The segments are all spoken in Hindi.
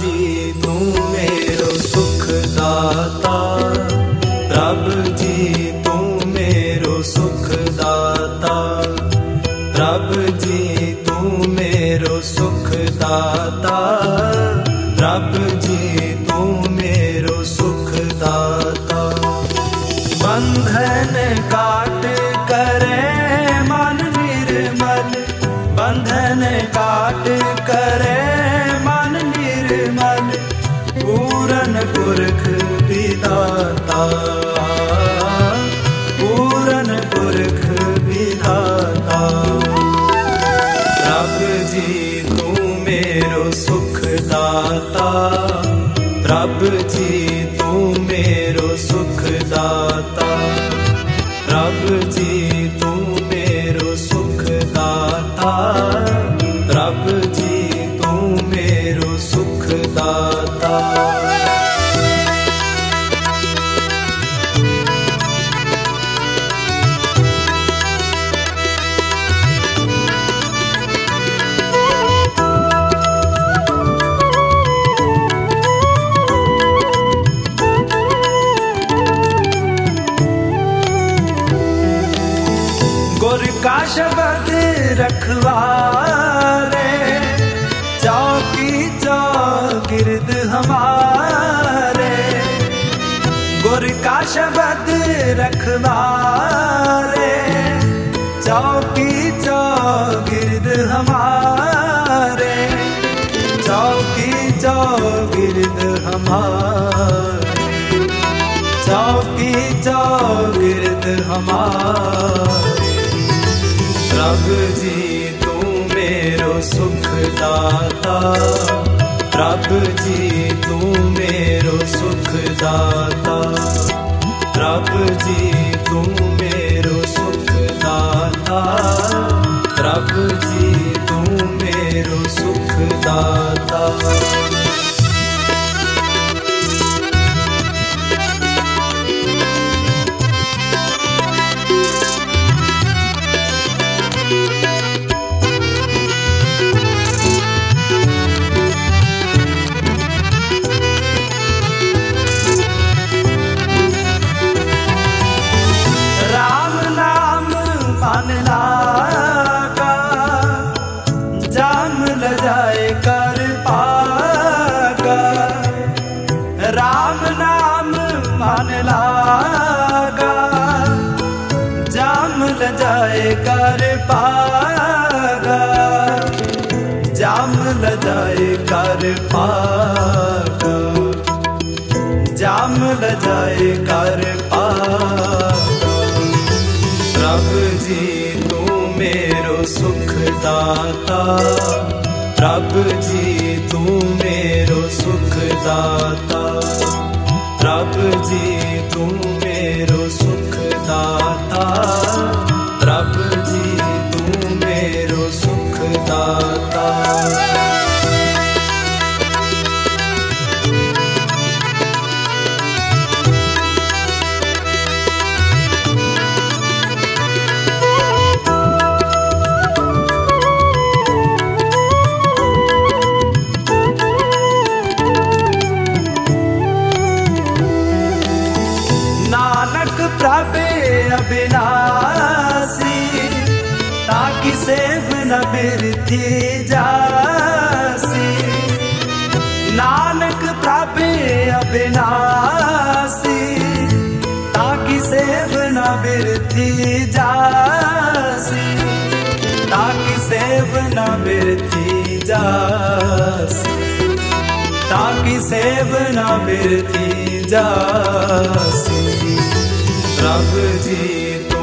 जी तू मेरो सुख दाता, प्रभ जी तू मेरो सुख दाता, प्रभ जी तू मेरो सुख दाता, प्रभ जी तू मेरो सुख दाता। बंधन काट करे मन निर्मल, बंधन काट करे मन निर्मल, पूरन पुरख विधाता, पूरन पुरख विधाता। प्रभ जी तू मेरो सुख दाता, प्रभ जी तू मेरो सुख दाता, प्रभ जी तू मेरो सुख दाता, प्रभ जी तू मेरो सुख दाता। गुर का शब्द रखवारे, चौकी चौगिर्द हमारे, गुर का शब्द रखवारे, चौकी चौगिर्द हमारे, चौकी चौगिर्द हमारे, चौकी चौगिर्द हमारे। प्रभ जी तू मेरो सुख दाता, प्रभ जी तू मेरो सुख दाता, प्रभ जी तू मेरो सुख दाता, प्रभ जी तू मेरो सुख दाता। कर पागा जाम न जाए, कर पागा जाम न जाए, कर पागा। प्रभ जी तू मेरो सुख दाता, प्रभ जी तू मेरो सुख दाता, प्रभ जी तू मेरो सुख दाता, प्रभ जी तू मेरो सुख दाता। नानक प्रभ अबिना ताकि सेव न बिरती जासी, नानक प्रभ अविनासी ताकि सेव न बिरती जासी, ताकि सेव न बिरती जासी, ताकि सेव न बिरती जासी। प्रभ जी तू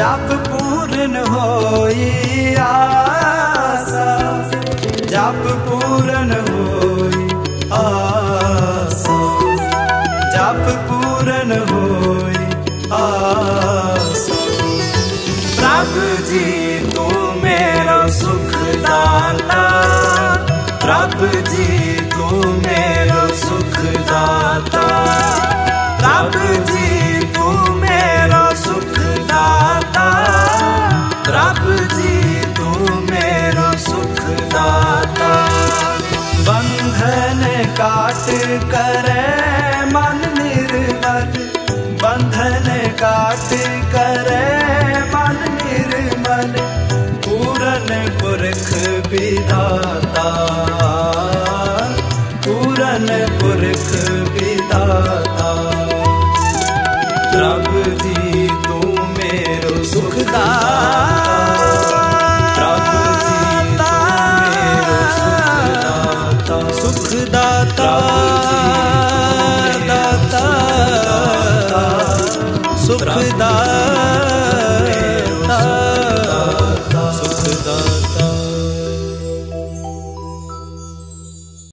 जब पूर्ण होई आसा, जब पूर्ण होई आसा, जब पूर्ण होई आसा। प्रभ जी तू मेरो सुख दाता, प्रभ जी तू मेरो सुख दाता, प्रभ जी तू मेरो सुख दाता, प्रभ जी तू मेरो सुख दाता। बंधन काट करे मन निर्मल, बंधन काट करे मन निर्मल, पूरन पुरख विधाता, पूरन पुरख विधाता। प्रभ जी तू मेरो सुख दाता, प्रभ जी तू मेरो सुख दाता, सुख दाता, सुख दाता।